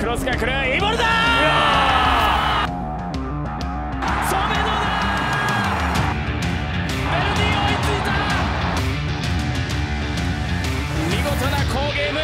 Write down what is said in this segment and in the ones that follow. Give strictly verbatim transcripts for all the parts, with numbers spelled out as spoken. クロスが来る、いいボールだー、染野だー、ベルディ追いついた、見事な好ゲーム。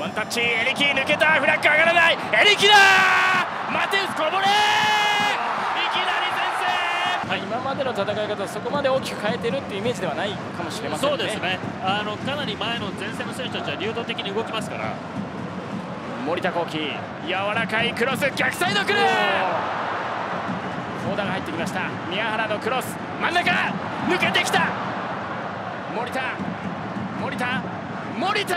ワンタッチ、エリキ抜けた、フラッグ上がらない、エリキだー、マテウスこぼれー、いきなり先制、はい、今までの戦い方、そこまで大きく変えてるっていうイメージではないかもしれませんね。そうですね、あのかなり前の前線の選手たちは流動的に動きますから、森田幸輝、柔らかいクロス、逆サイド来る、コーダが入ってきました、宮原のクロス、真ん中、抜けてきた、森田、森田、森田。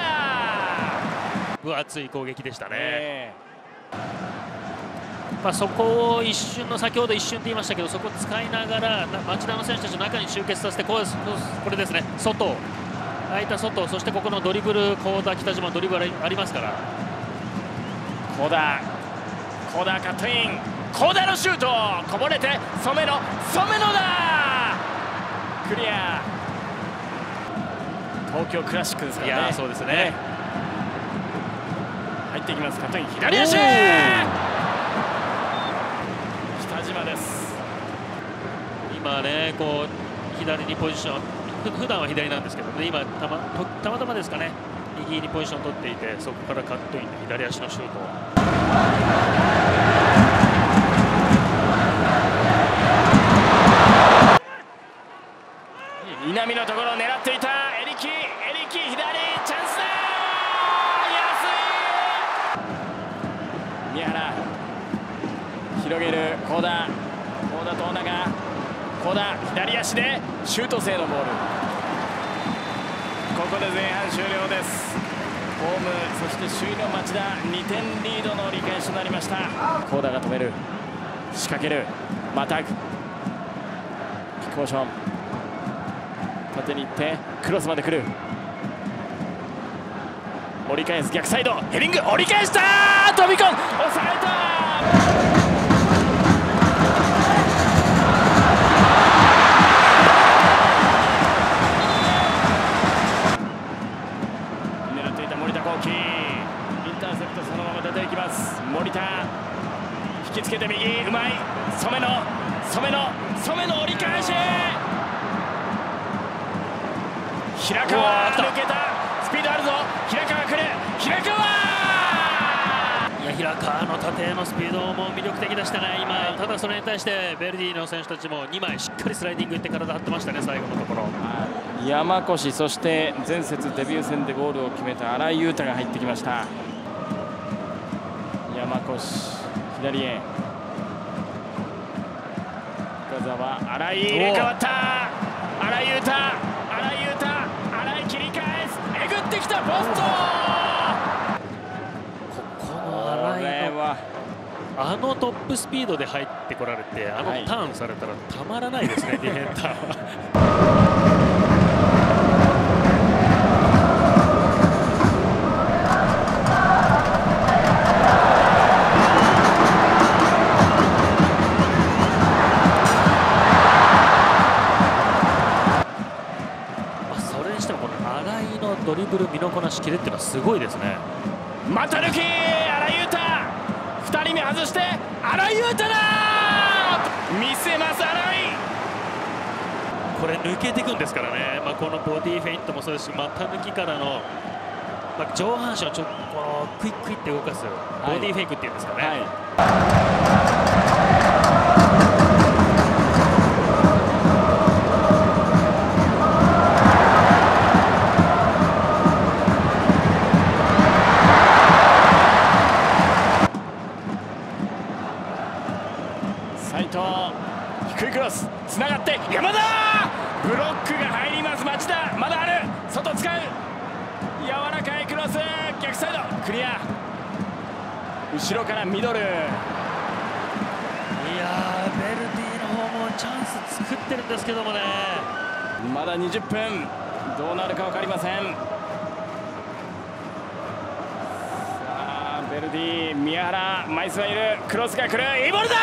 分厚い攻撃でしたね、えーまあ、そこを一瞬の先ほど一瞬と言いましたけど、そこを使いながら町田の選手たちの中に集結させて、これですね、外、空いた外、そしてここのドリブル、幸田、北島のドリブルありますから、幸田、幸田カットイン、幸田のシュートこぼれて染野、染野だ、クリア、東京クラシックですからね。いやそうですね、ね、入ってきます、カットイン、左足、北島です。今ね、こう左にポジション、ふ普段は左なんですけどね、今たまたまたまですかね、右にポジション取っていて、そこからカットインで左足のシュート。南のところを狙っていたエリキ、エリキ左チャンスだ。宮原広げる、幸田、幸田と小長、幸田左足でシュート性のボール、ここで前半終了です。ホーム、そして首位の町田、にてんリードの折り返しとなりました。幸田が止める、仕掛ける、またキックモーション、縦に行ってクロスまで来る、折り返す、逆サイド、ヘディング、折り返したー、飛び込む、抑えたー、狙っていた森田幸輝、インターセプト、そのまま出ていきます。森田引きつけて右、うまい、染野、染野、染野、折り返し、平川抜けた、スピードあるぞ、平川来る、平川、いや平川の縦へのスピードも魅力的でしたね、今、ただそれに対してベルディの選手たちもにまいしっかりスライディングいって体張ってましたね、最後のところ。山越、そして前節デビュー戦でゴールを決めた新井優太が入ってきました。山越、左へ。澤、荒井入れ替わった、荒井優太、荒井優太、荒井切り返す、えぐってきた、ポスト。ここの荒井はあのトップスピードで入ってこられて、あのターンされたらたまらないですね、はい、ディフェンダーは。ドリブル身のこなしきれってのはすごいですね。また抜き、荒井優太、ふたりめ外して荒井優太だ、見せます荒井。これ抜けていくんですからね、まあ、このボディフェイントもそうですし、また抜きからの、まあ、上半身をちょっとこのクイックイって動かす、はい、ボディフェイクっていうんですかね。はいはい斉藤、低いクロスつながって山田、ブロックが入ります。町田まだある、外使う、柔らかいクロス、逆サイドクリア、後ろからミドル。いやー、ベルディの方もチャンス作ってるんですけどもね、まだにじゅっぷん、どうなるか分かりません。さあベルディ、宮原、枚数がいる、クロスが来る、いいボールだー、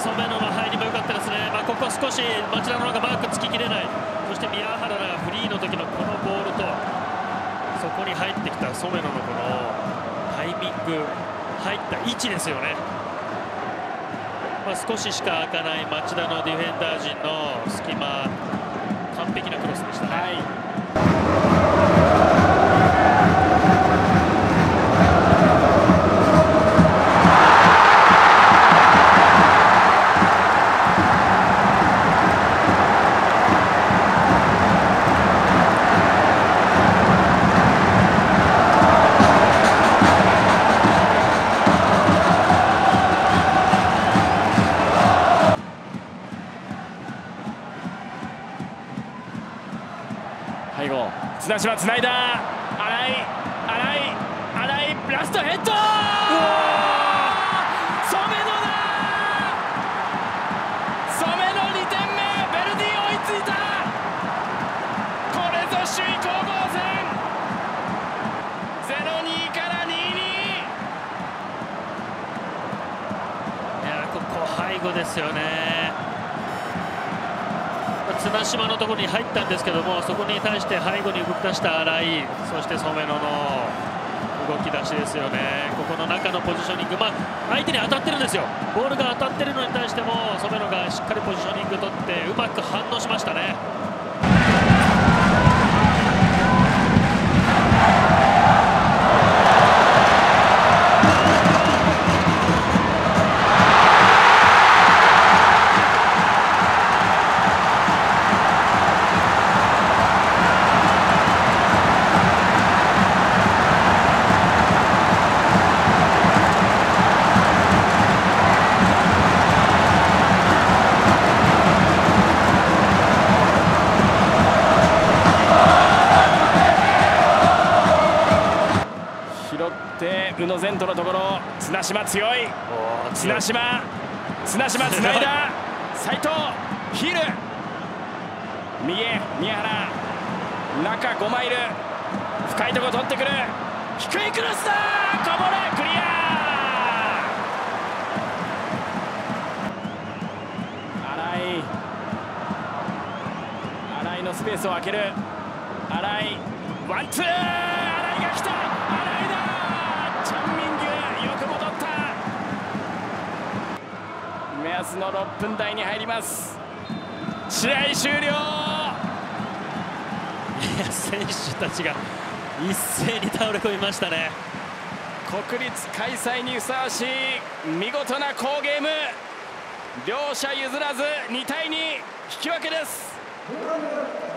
染野の入りも良かったですね。まあ、ここ少し町田の方がマークつききれない、そして宮原がフリーの時のこのボールと、そこに入ってきた染野のこのタイミング、入った位置ですよね。まあ、少ししか開かない町田のディフェンダー陣の隙間、完璧なクロスでしたね。はい、最後、綱島つないだ、荒井、荒井、荒井、ラストヘッド、染野だ、染野にてんめ、ベルディ追いついた、これぞ首位攻防戦、ゼロたいにからにたいに。いや、ここ背後ですよね。綱島のところに入ったんですけども、そこに対して背後に動き出した荒井、そして染野の動き出しですよね。ここの中のポジショニング、まあ、相手に当たってるんですよ、ボールが当たってるのに対しても染野がしっかりポジショニング取ってうまく反応しましたね。宇野善斗のところ、綱島強い、綱島、綱島つないだ、斉藤ヒール、右へ宮原、中ごまいいる、深いところ取ってくる、低いクロスだ、こぼれクリア、荒井、荒井のスペースを空ける、荒井ワンツー、荒井が来た、のろっぷんだいに入ります。試合終了。いや、選手たちが一斉に倒れ込みましたね。国立開催にふさわしい見事な好ゲーム。両者譲らずに対に引き分けです。